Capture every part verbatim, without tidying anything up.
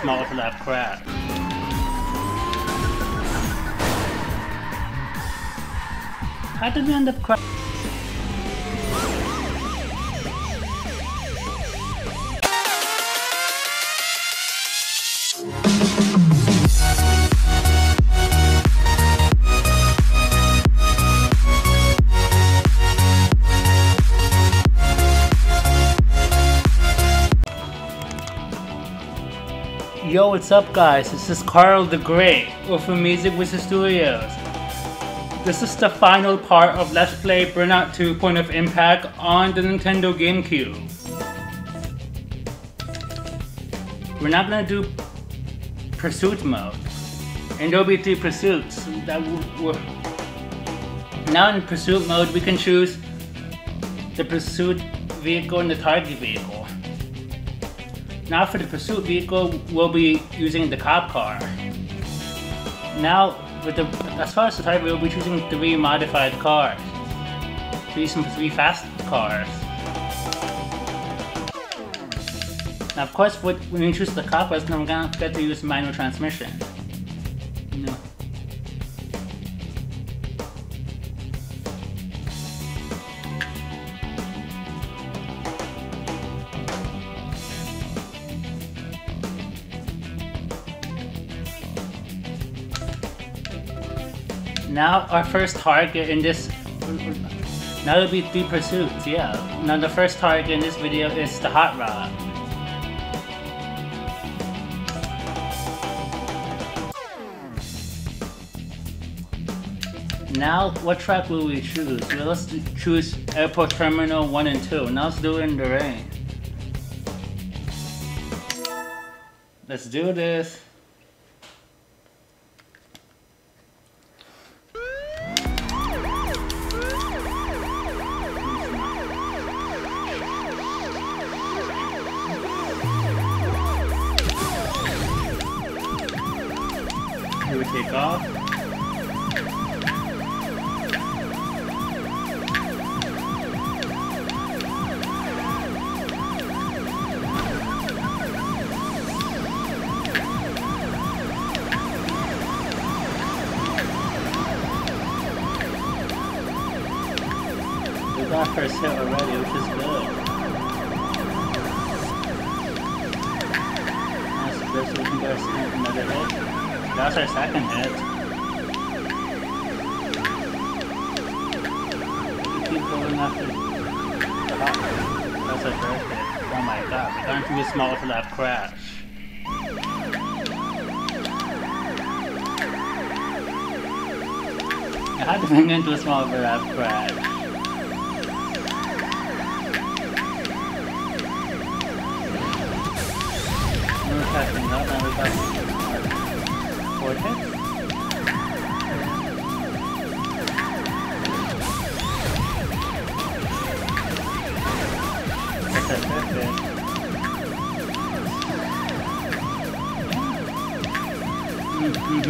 smaller for that crap. How did we end up crap? Yo, what's up guys? This is Carl the Great with AmazingWizardStudios. This is the final part of Let's Play Burnout two Point of Impact on the Nintendo GameCube. We're not gonna do pursuit mode. And there'll be three pursuits that will. Now in pursuit mode we can choose the pursuit vehicle and the target vehicle. Now for the pursuit vehicle, we'll be using the cop car. Now, with the, as far as the type, we'll be choosing three modified cars. Three, some, three fast cars. Now of course, with, when you choose the cop cars, I'm gonna forget to use manual transmission. No. Now our first target in this, now it'll be three pursuits, yeah. Now the first target in this video is the hot rod. Now what track will we choose? Well, let's choose Airport Terminal one and two. Now let's do it in the rain. Let's do this. We take off. We got first hit already, which is good. Nice, so we can go another hit. That's our second hit. We keep going after the hot rod. That's our third hit. Oh my god, we got too small for that crash. I had to bring in too small for that crash. We were catching up and we got four hits. That's a fifth hit. Mm-hmm.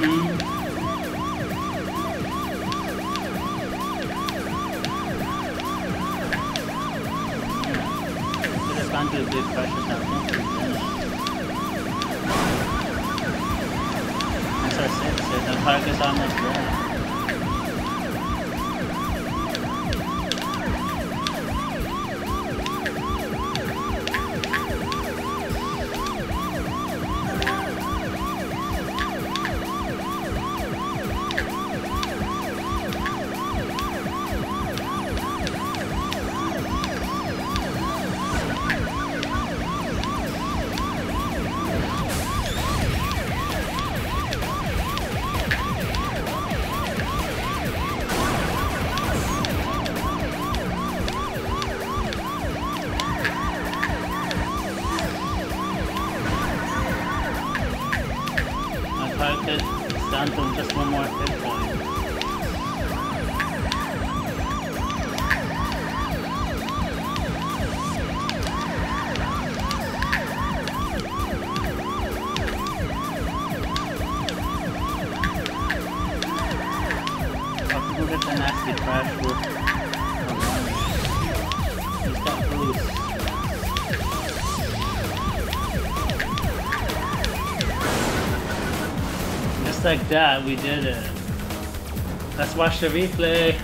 Should have gone to a big pressure now. Six, six, the park is almost there. Target is down to just one more hit point. I'll go get the nasty crash with the He's got loose. like that, we did it. Let's watch the replay.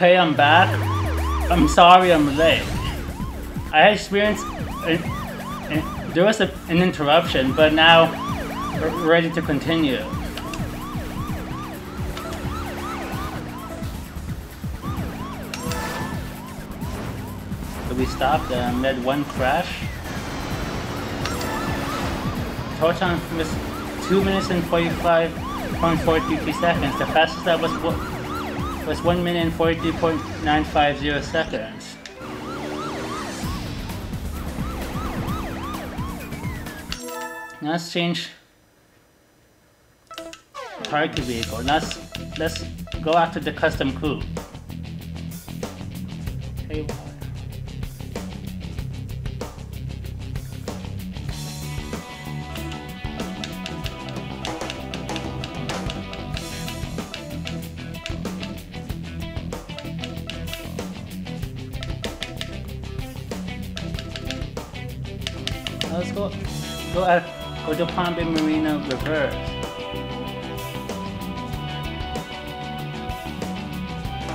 Okay, I'm back. I'm sorry I'm late. I experienced a, a, there was a, an interruption, but now we're ready to continue. So we stopped and uh, made one crash. Total time was two minutes and forty-five point four three seconds. The fastest that was was one minute and forty-three point nine five zero seconds. Now let's change target vehicle. Let's let's go after the custom coupe. Hey, let's go, go, at, go to Palm Bay Marina reverse.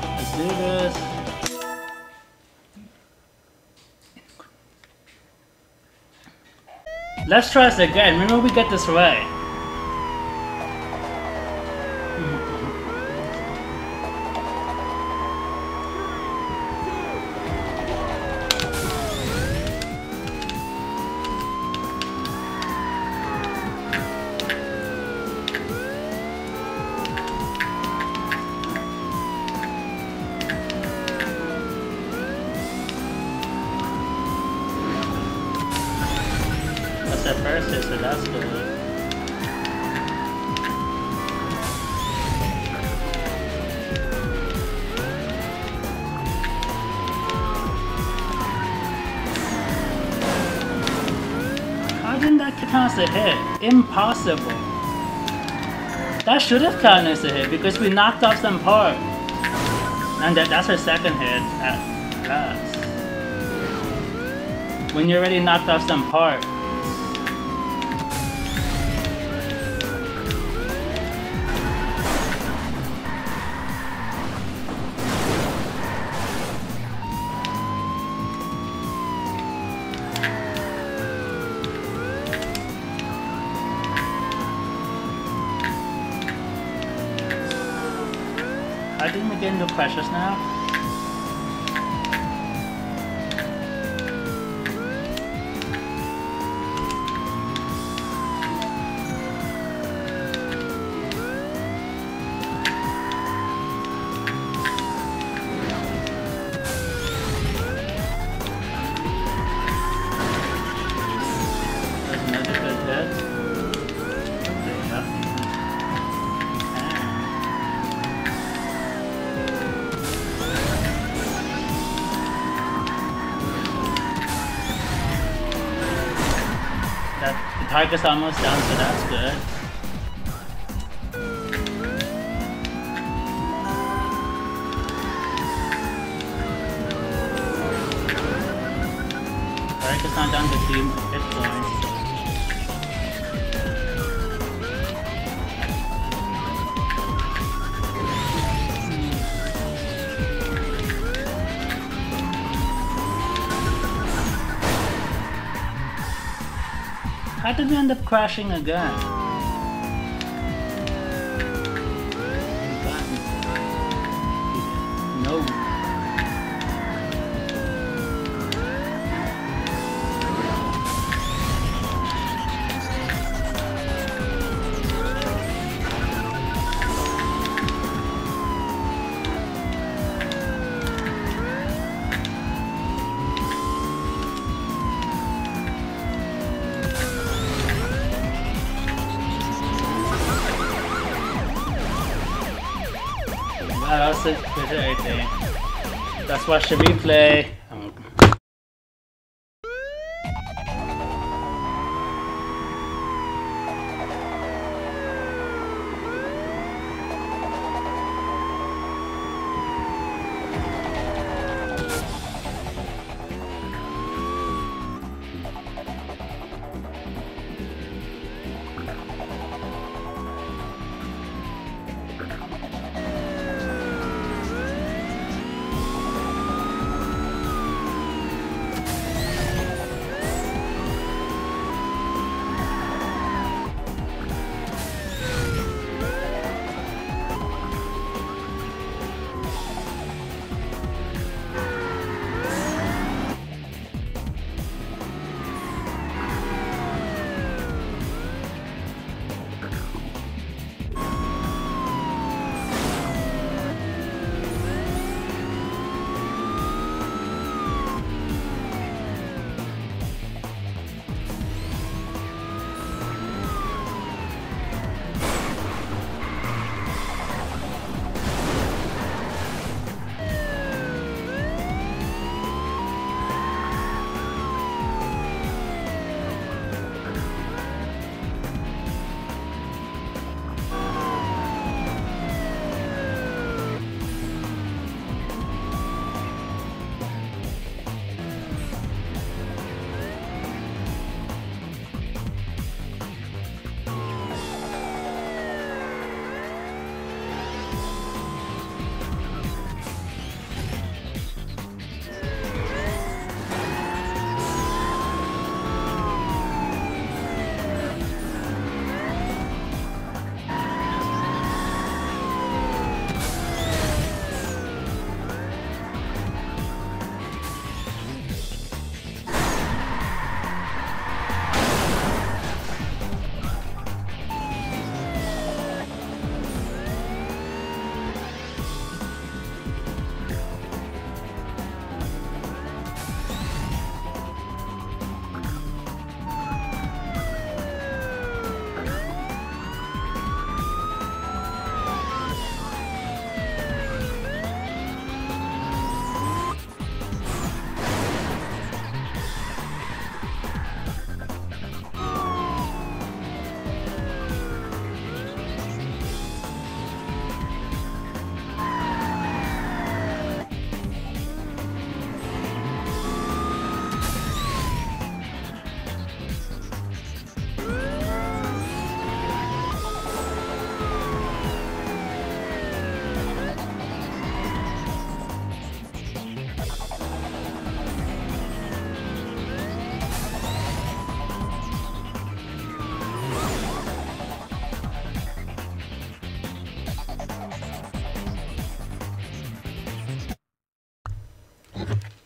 Let's do this. Let's try this again. Remember, we get this right. missed at first, so that's good. A hit. Impossible. That should have counted as a hit because we knocked off some parts. And that, that's her second hit at last. When you already knocked off some parts. Precious now. Tiger's almost down, so that's good. Tiger's not down to team hit points. How did we end up crashing again? No. Let's watch the replay. Um,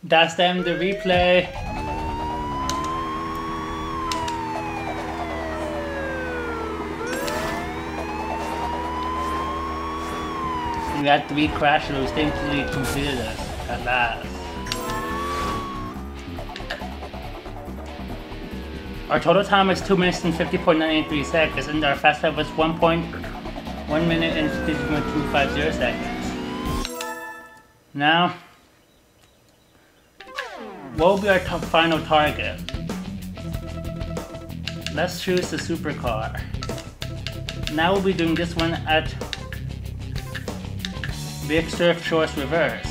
That's them, the replay. We had three crashes, thankfully completed us at last. Our total time is two minutes and fifty point nine eight three seconds, and our fast time was one minute and fifty point two five zero seconds. Now, what will be our final target? Let's choose the supercar. Now we'll be doing this one at Big Surf Shores Reverse.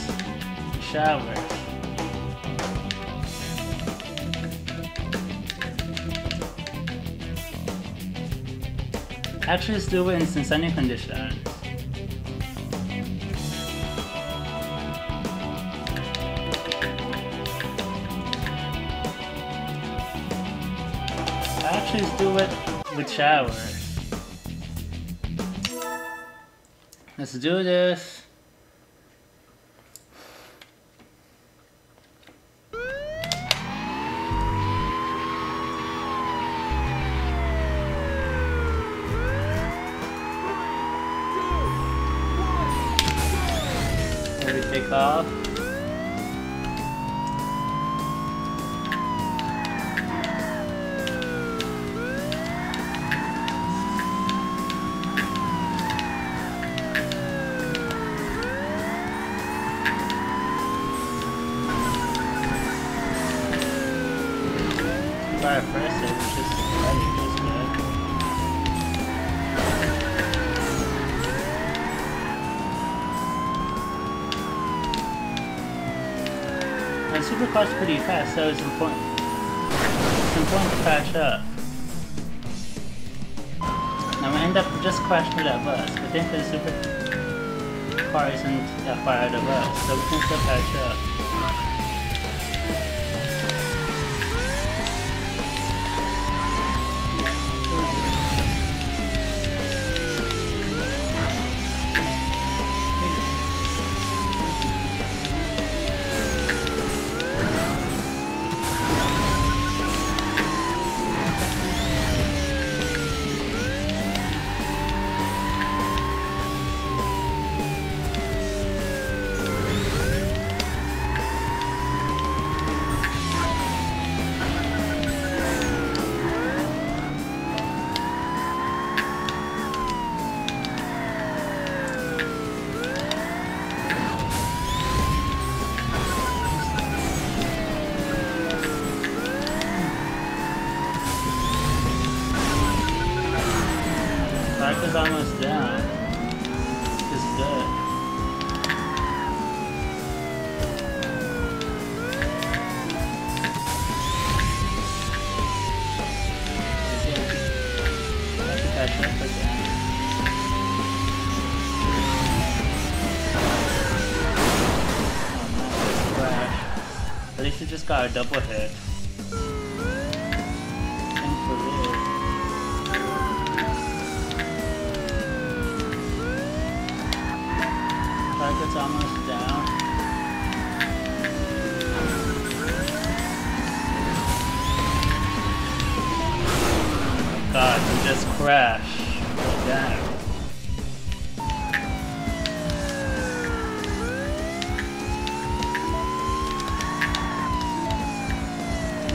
Showers. Actually, let's do it in sunny conditions. Actually, let's do it with showers. Let's do this. Off. Fire first, it was just ready, just good. And supercar's pretty fast, so it's important. It's important to crash up. Now we end up just crashing that bus, but then the supercar isn't that far out of us, so we can still crash up. It's almost down. It's good. I have to catch up again. Oh, crash. At least we just got a double hit. It's almost down. Oh my god, we just crashed. Damn.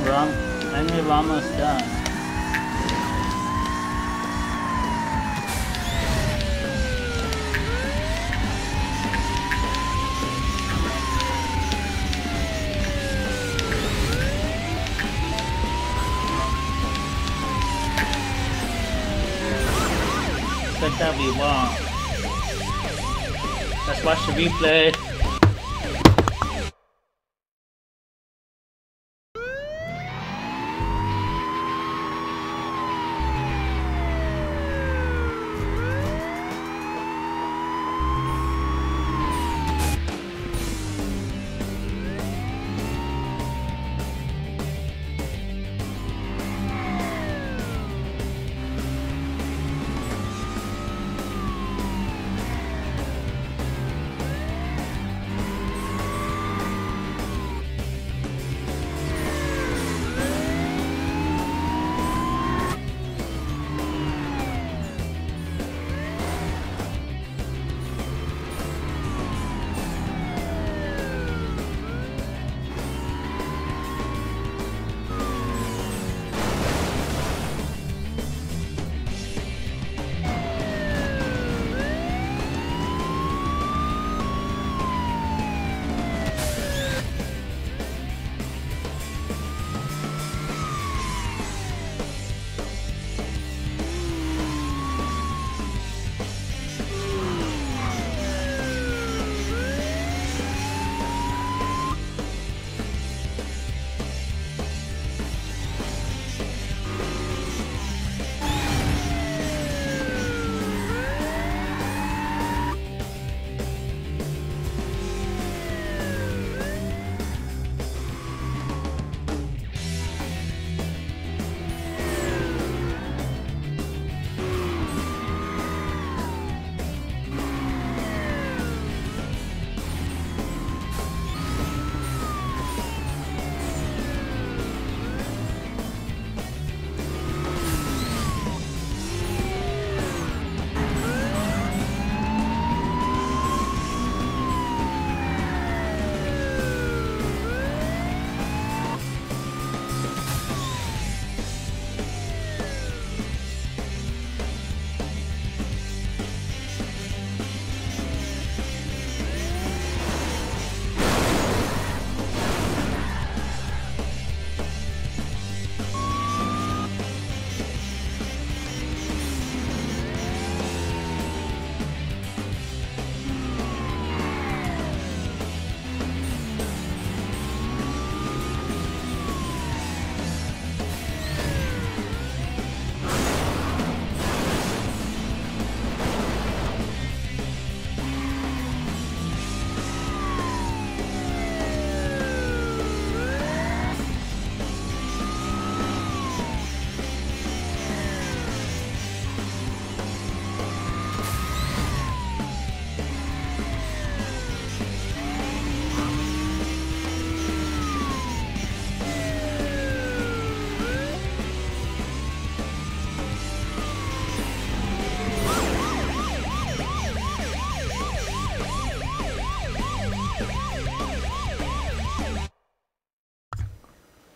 We're on, and we're almost done. That we want. Let's watch the replay.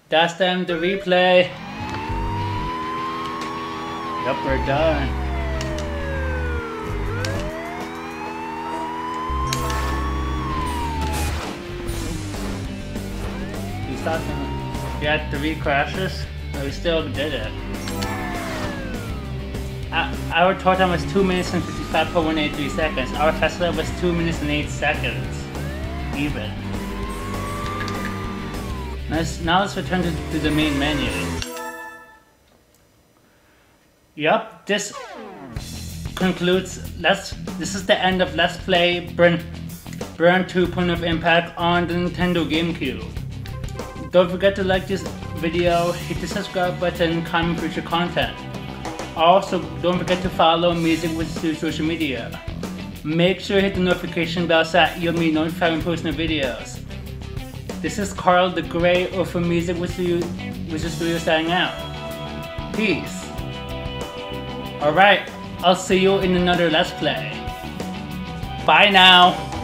That's them, the replay. Yep, we're done. We stopped him. We had three crashes, but we still did it. Our total time was two minutes and fifty-five point one eight three seconds. Our fast lap was two minutes and eight seconds. Even. Let's, now let's return to, to the main menu. Yup, this concludes. Let's. This is the end of Let's Play Burn, Burn two: Point of Impact on the Nintendo GameCube. Don't forget to like this video, hit the subscribe button, comment future content. Also, don't forget to follow AmazingWizardStudios social media. Make sure you hit the notification bell so that you'll be notified when posting videos. This is Carl the Great of AmazingWizardStudios signing out. Peace. Alright, I'll see you in another Let's Play. Bye now.